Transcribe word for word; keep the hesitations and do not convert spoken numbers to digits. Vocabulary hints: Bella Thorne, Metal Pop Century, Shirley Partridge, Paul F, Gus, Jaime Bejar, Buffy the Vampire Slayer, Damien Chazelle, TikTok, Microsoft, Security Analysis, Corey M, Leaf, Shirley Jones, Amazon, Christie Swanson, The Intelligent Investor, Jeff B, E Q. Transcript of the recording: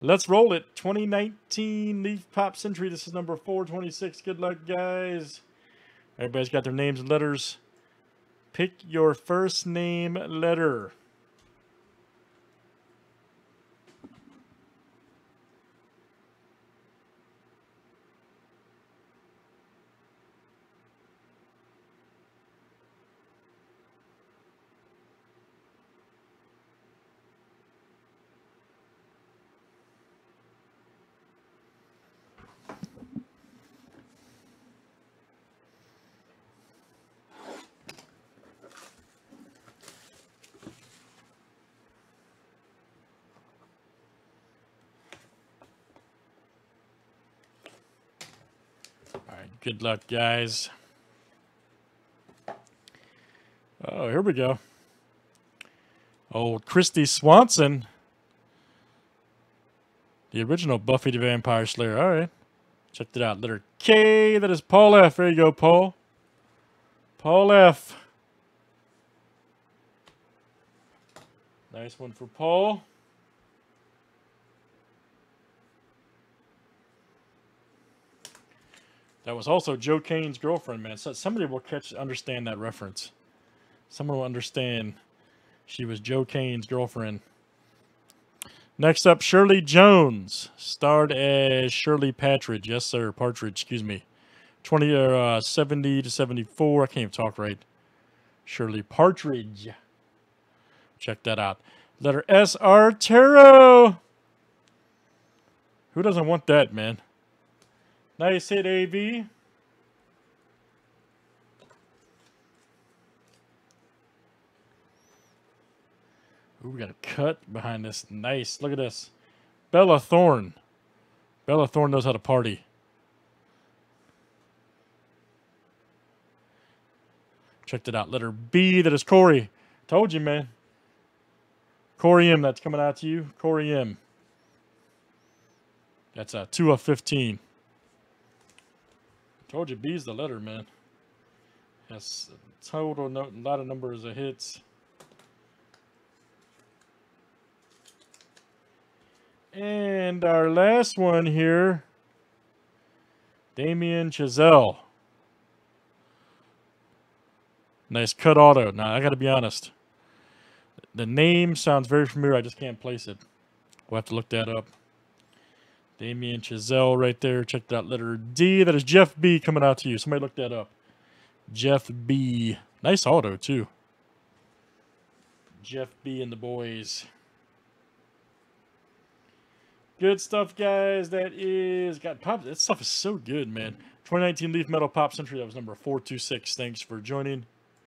Let's roll it. twenty nineteen Leaf Pop Century. This is number four twenty-six. Good luck, guys. Everybody's got their names and letters. Pick your first name letter. Good luck, guys. Oh, here we go. Old Christie Swanson. The original Buffy the Vampire Slayer. All right. Check it out. Letter K. That is Paul F. There you go, Paul. Paul F. Nice one for Paul. That was also Joe Kane's girlfriend, man. So somebody will catch, understand that reference. Someone will understand she was Joe Kane's girlfriend. Next up, Shirley Jones, starred as Shirley Partridge. Yes, sir, Partridge, excuse me. twenty, uh, seventy to seventy-four. I can't even talk right. Shirley Partridge. Check that out. Letter S, Arturo. Who doesn't want that, man? Nice hit, A B. Ooh, we got a cut behind this. Nice. Look at this. Bella Thorne. Bella Thorne knows how to party. Checked it out. Letter B. That is Corey. Told you, man. Corey M. That's coming out to you. Corey M. That's a two of fifteen. Told you, B's the letter, man. Yes, total no, lot of numbers of hits. And our last one here, Damien Chazelle. Nice cut auto. Now, I got to be honest. The name sounds very familiar. I just can't place it. We'll have to look that up. Damien Chazelle right there. Check that letter D. That is Jeff B coming out to you. Somebody look that up. Jeff B. Nice auto, too. Jeff B and the boys. Good stuff, guys. That is... God, Pop, that stuff is so good, man. twenty nineteen Leaf Metal Pop Century. That was number four twenty-six. Thanks for joining.